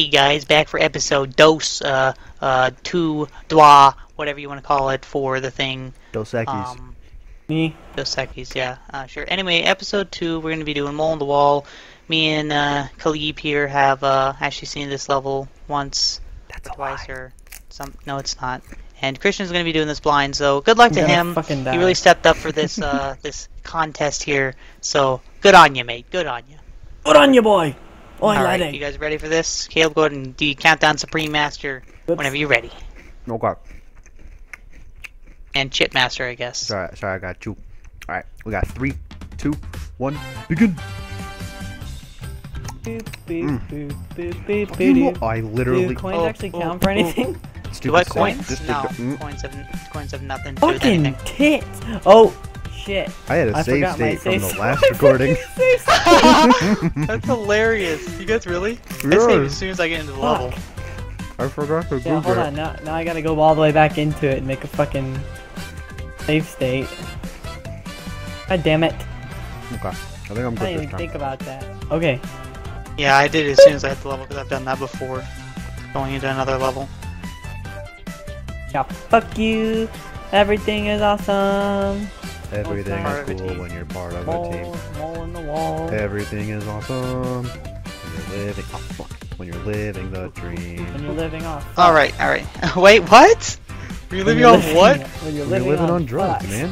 Hey guys, back for episode two, whatever you want to call it, for the thing. Dos Equis. Me? Dos Equis, yeah, sure. Anyway, episode 2, we're going to be doing Mole in the Wall. Me and Kaleeb here have actually seen this level once, no, it's not. And Christian's going to be doing this blind, so good luck to him. He really stepped up for this, this contest here, so good on you, mate. Good on you. Good on you, boy. Oh, Alright, you guys ready for this? Caleb, go ahead and do Countdown Supreme Master whenever you're ready. No guard. And Chip Master, I guess. Sorry, I got you. Alright, we got 3, 2, 1, begin! I literally... Do coins actually count for anything? Do what, coins? No, coins have nothing to do with anything. Fucking tits! Oh! Shit. I had a save state from the last recording. That's hilarious. You guys really? Yeah. I save as soon as I get into the level. I forgot to do that. Hold on, now I gotta go all the way back into it and make a fucking save state. God damn it. Okay. I think I'm good. I didn't even think about that. Okay. Yeah, I did it as soon as I hit the level because I've done that before. Going into another level. Yeah, fuck you. Everything is awesome. Everything is cool when you're part of a team. Mole in the Wall. Everything is awesome when you're living. Oh, fuck. When you're living the dream. When you're living off. All right. Wait, what? You're living off what? When you're living on drugs, man.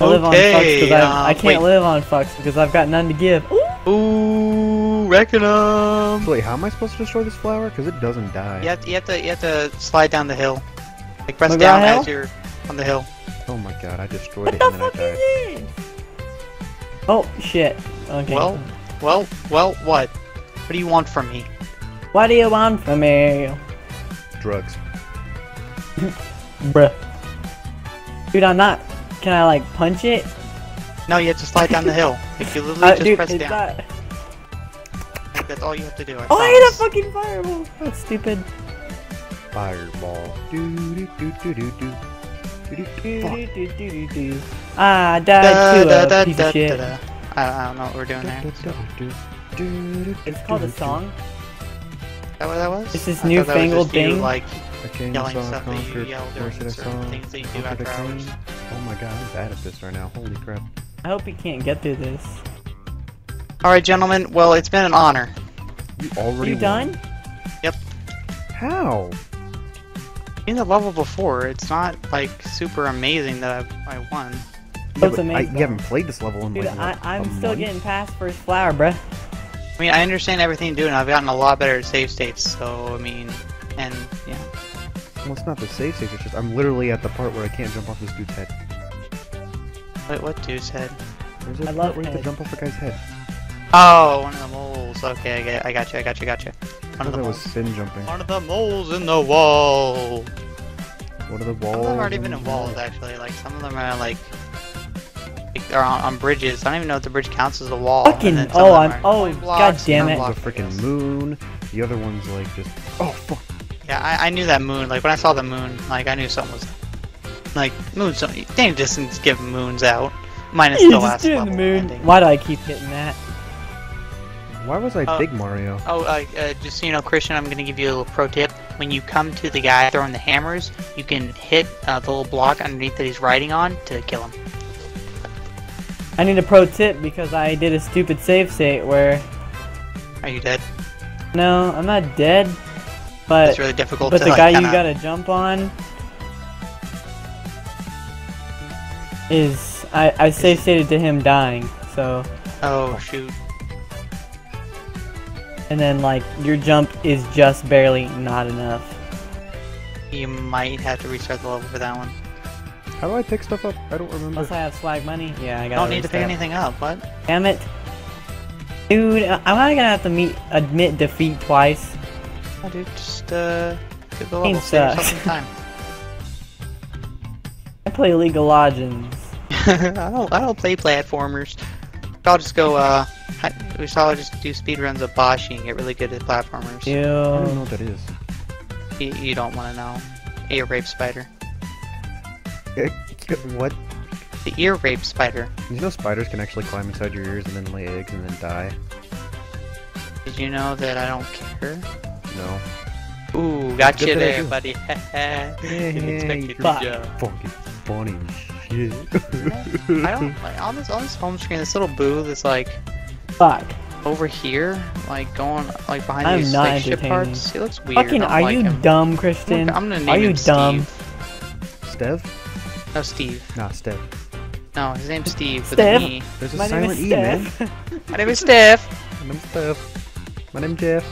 I live on fucks because I can't live on fucks because I've got none to give. Ooh, reckon 'em. Wait, how am I supposed to destroy this flower? Because it doesn't die. You have to slide down the hill. Like press down as you're on the hill. Oh my god, I destroyed it and then I died. Oh shit. Okay. Well, what? What do you want from me? What do you want from me? Drugs. Bruh. Dude, I'm not. Can I like punch it? No, you have to slide down the hill. If you literally just press down. Not... Like, that's all you have to do. I hit a fucking fireball. That's stupid. Fireball. Do-do-do-do-do-do. Ah, died to a piece of shit. I don't know what we're doing there. It's called a song. Is that what that was? It's this newfangled thing. Like yelling stuff that you yell during certain things that you do after hours. Oh my god, I'm bad at this right now. Holy crap. I hope we can't get through this. Alright, gentlemen. Well, it's been an honor. You already done? Yep. How? In the level before, it's not like super amazing that I won. Yeah, it's amazing. You haven't played this level in like I'm still getting past first flower, bruh. I mean, I understand everything you do, and I've gotten a lot better at save states. So I mean, and yeah. Well, it's not the save states. It's just I'm literally at the part where I can't jump off this dude's head. Wait, what dude's head? There's a part where you have to jump off the guy's head. Oh, one of the moles. Okay, I got you. One of the moles in the wall. What are the walls? Some of them aren't even in walls, actually. Like some of them are like they're on bridges. I don't even know if the bridge counts as a wall. Fucking god damn it! The freaking moon. The other one's like just fuck. Yeah, I knew that moon. Like when I saw the moon, like I knew something was like moon. So damn distance give moons out. Minus the last level. Why do I keep hitting that? Why was I Big Mario? Just so you know, Christian, I'm going to give you a little pro tip. When you come to the guy throwing the hammers, you can hit the little block underneath that he's riding on to kill him. I need a pro tip because I did a stupid save state where... Are you dead? No, I'm not dead. But it's really difficult to, the guy you got to jump on is... I save stated to him dying, so... Oh, shoot. And then, like, your jump is just barely not enough. You might have to restart the level for that one. How do I pick stuff up? I don't remember. Unless I have swag money. Yeah, I got it. Don't need to pick anything up, what? Damn it. Dude, am I gonna have to admit defeat twice? Oh, dude, just, do the level, save yourself some time. I play League of Legends. I don't play platformers. I'll just go, we should all just do speedruns of Boshy and get really good at platformers. Yeah. I don't know what that is. You don't want to know. Ear rape spider. What? The ear rape spider. You know spiders can actually climb inside your ears and then lay eggs and then die? Did you know that I don't care? No. Ooh, got you there, buddy. Didn't expect you to jump. Fucking funny shit. I don't like on this home screen. This little booth is like, fuck. Over here, like going like behind these like ship parts. He looks weird. Fucking, are you dumb, Christian? I'm gonna name him. Are you dumb? Steve? No, Steve. Nah, Steve. No, his name's Steve with an E. There's a silent E, man. My name is Steph. My name's Steph. My name's Jeff.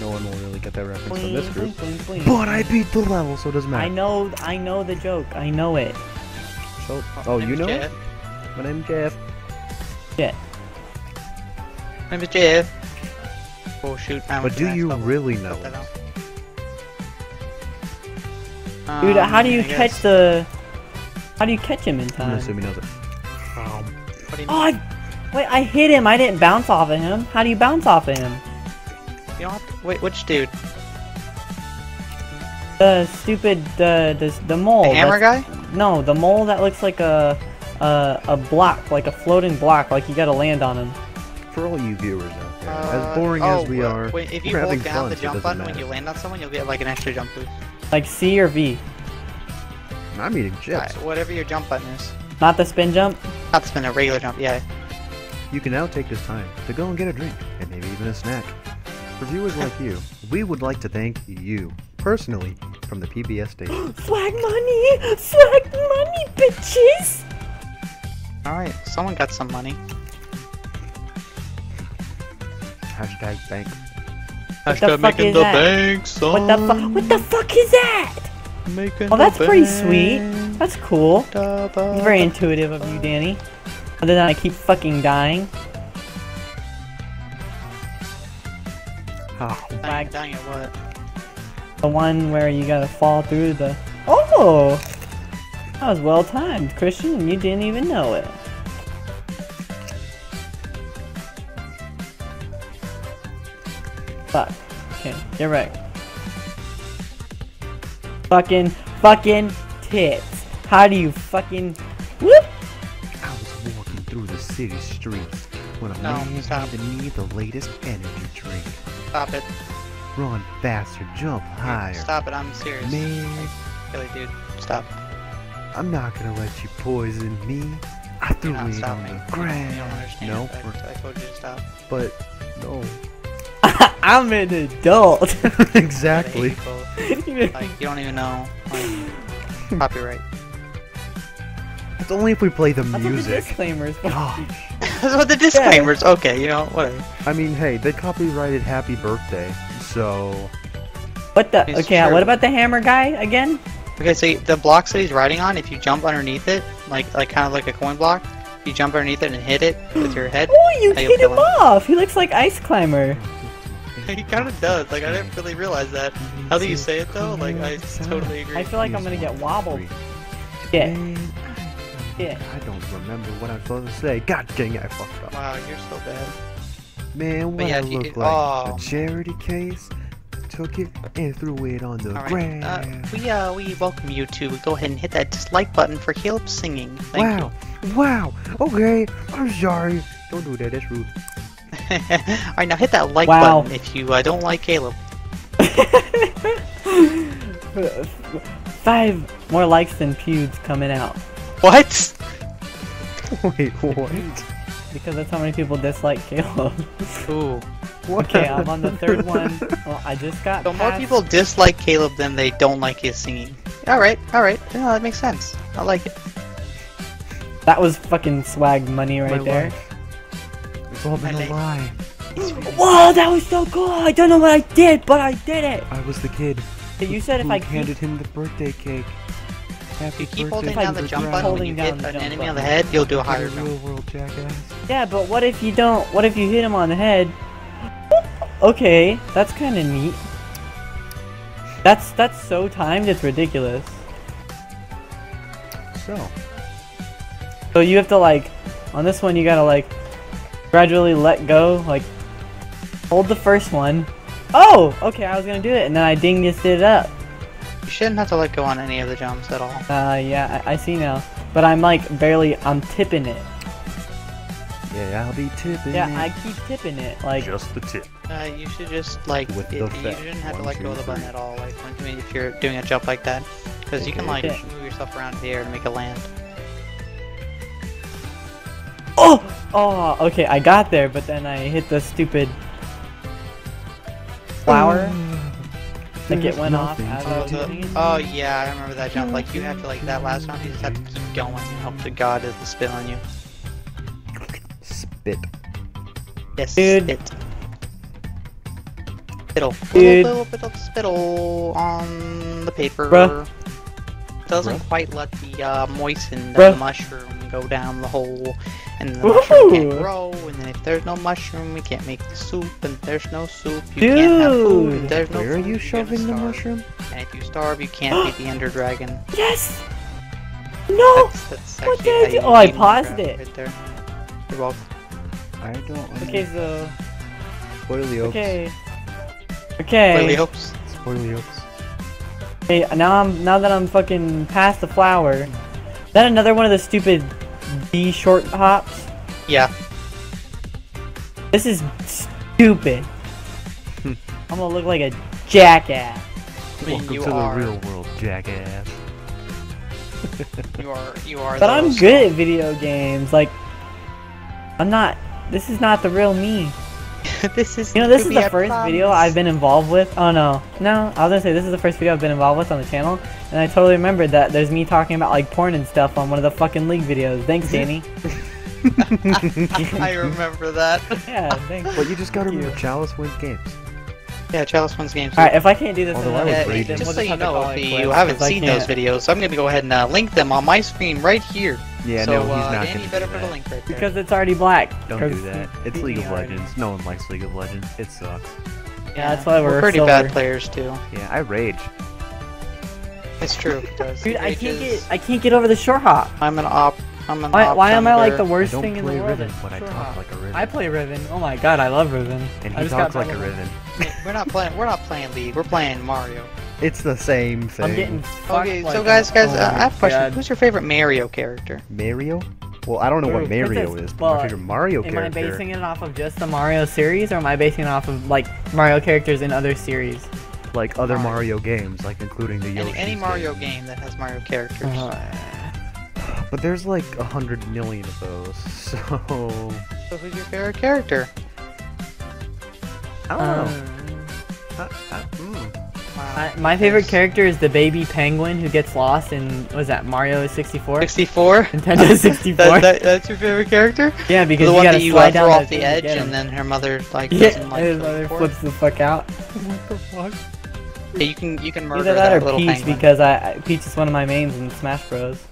No one will really get that reference from this group. But I beat the level, so it doesn't matter. I know the joke. I know it. So, oh, you know it? My name's Jeff. Shit. My name's Jeff. Oh shoot! But do you really know it? Dude, how do you catch the? How do you catch him in time? I'm gonna assume he knows it. Wait! I hit him. I didn't bounce off of him. How do you bounce off of him? You don't have to, wait, which dude? The stupid the mole. The hammer guy? No, the mole that looks like a block, like a floating block, like you gotta land on him. For all you viewers out there, as boring as we are, wait, if you hold down the jump button when you land on someone, you'll get like an extra jump boost. Like C or V. I'm eating chips. Whatever your jump button is. Not the spin jump? Not the spin, a regular jump, yeah. You can now take this time to go and get a drink, and maybe even a snack. For viewers like you, we would like to thank you, personally, from the PBS station. Swag money! Swag money, bitches! Alright, someone got some money. Hashtag bank. Hashtag making the bank, son. What the fuck is that? Making that's pretty sweet. That's cool. Very intuitive of you, Danny. Other than I keep fucking dying. Dang it, what? The one where you gotta fall through the... Oh! That was well timed, Christian, and you didn't even know it. Fuck. Okay, you're right. Fucking tits. How do you fucking... Whoop! I was walking through the city streets when a man handed me the latest energy drink. Stop it. Run faster, jump higher. Stop it, I'm serious. Man. Really, dude, stop. I'm not gonna let you poison me. I threw it on the ground. You don't understand. No, I told you to stop. But, no. I'm an adult. Exactly. Like, you don't even know. Like, copyright. It's only if we play the music. That's what the disclaimers. That's what the disclaimers. Yeah. Okay, you know, whatever. I mean, hey, they copyrighted "Happy Birthday," so. What the? He's okay, sure. What about the hammer guy again? Okay, so the blocks that he's riding on, if you jump underneath it, like kind of like a coin block, you jump underneath it and hit it with your head. Oh, you hit him off! He looks like Ice Climber. He kind of does. Like I didn't really realize that. How do you say it though? Like I totally agree. I feel like I'm gonna get wobbled. Yeah. Yeah. I don't remember what I was supposed to say. God dang it, I fucked up. Wow, you're so bad. Man, what I look like? A charity case? Took it and threw it on the ground. We welcome you to go ahead and hit that dislike button for Caleb singing. Thank you. Wow. Okay. I'm sorry. Don't do that. That's rude. Alright, now hit that like button if you don't like Caleb. 5 more likes than Pewds coming out. What? Wait, what? Because that's how many people dislike Caleb. Ooh. What? Okay, I'm on the third one. Well, I just got past... more people dislike Caleb than they don't like his singing. Alright. No, that makes sense. I like it. That was fucking swag money right there. It's all been a lie. Whoa, that was so cool! I don't know what I did, but I did it! I was the kid. You said if I handed him the birthday cake. If you keep holding down the jump button when you hit an enemy on the head, you'll do a higher jump. Yeah, but what if you don't? What if you hit him on the head? Okay, that's kind of neat. That's so timed, it's ridiculous. So you have to like, on this one you gotta like, gradually let go, like, hold the first one. Oh, okay, I was gonna do it, and then I just did it up. You shouldn't have to let go on any of the jumps at all. Yeah, I see now. But I'm like barely, I'm tipping it. Yeah, I'll be tipping it. Yeah, I keep tipping it. Like just the tip. You should just like you shouldn't have to let go of the button at all. Like if you're doing a jump like that, because you can like move yourself around in the air and make a land. Oh! Oh, okay, I got there, but then I hit the stupid flower. Like it went off. Oh yeah, I remember that jump. Like you have to like that last time, you just have to keep going and hope to God is the spit on you. Spit. Yes, dude. Spit. Spittle. Dude. A little bit of spittle on the paper. Bruh. Doesn't quite let the moistened mushroom go down the hole, and the mushroom can't grow, and then if there's no mushroom, we can't make the soup, and if there's no soup, you can't have food, and there's no food, you shoving the mushroom? And if you starve, you can't beat the Ender Dragon. Yes! No! That's what did I do? Oh, I paused it! Right there. You're welcome. I don't like okay, so... Spoilyops. Okay. Okay. Spoilyops. Spoilyops. Hey, now that I'm fucking past the flower, is that another one of the stupid B short hops? Yeah. This is stupid. I'm gonna look like a jackass. Welcome to the real world, jackass. you are. But I'm good at video games. Like, I'm not. This is not the real me. This is, you know, this is the first video I've been involved with. Oh no, no, I was gonna say this is the first video I've been involved with on the channel, and I totally remembered that there's me talking about like porn and stuff on one of the fucking League videos. Thanks, Danny. I remember that. Yeah, thanks. Well, you just gotta remember Chalice wins games. Yeah, Chalice wins games. Alright, if I can't do this, just so you know, if you haven't seen those videos, so I'm gonna go ahead and link them on my screen right here. Yeah, so, no, he's not Danny, gonna better do put that. A link right there. Because it's already black. Don't do that. It's League of Legends. No one likes League of Legends. It sucks. Yeah, that's why we're pretty bad players too. Yeah, I rage. It's true. Dude, I can't get over the short hop. I'm an op. I'm an op. Why am I like the worst thing in the world? I talk like a Riven. I play Riven. Oh my god, I love Riven. And he talks like a Riven. We're not playing League. We're playing Mario. It's the same thing. I'm getting fucked. Okay, so guys, I have a question. Who's your favorite Mario character? Mario? Well, I don't know what Mario is, but my favorite Mario character. Am I basing it off of just the Mario series, or am I basing it off of, like, Mario characters in other series? Like other Mario games, like including the Yoshi's Any Mario game that has Mario characters. But there's, like, 100 million of those, so... So who's your favorite character? I don't know. My favorite character is the baby penguin who gets lost in, what was that, Mario 64? 64? Nintendo 64. that's your favorite character? Yeah, because the one that you slide down off the edge and then her mother, like, doesn't like her mother flips the fuck out. What the fuck? Yeah, you can murder that little penguin. Either that or Peach, because Peach is one of my mains in Smash Bros.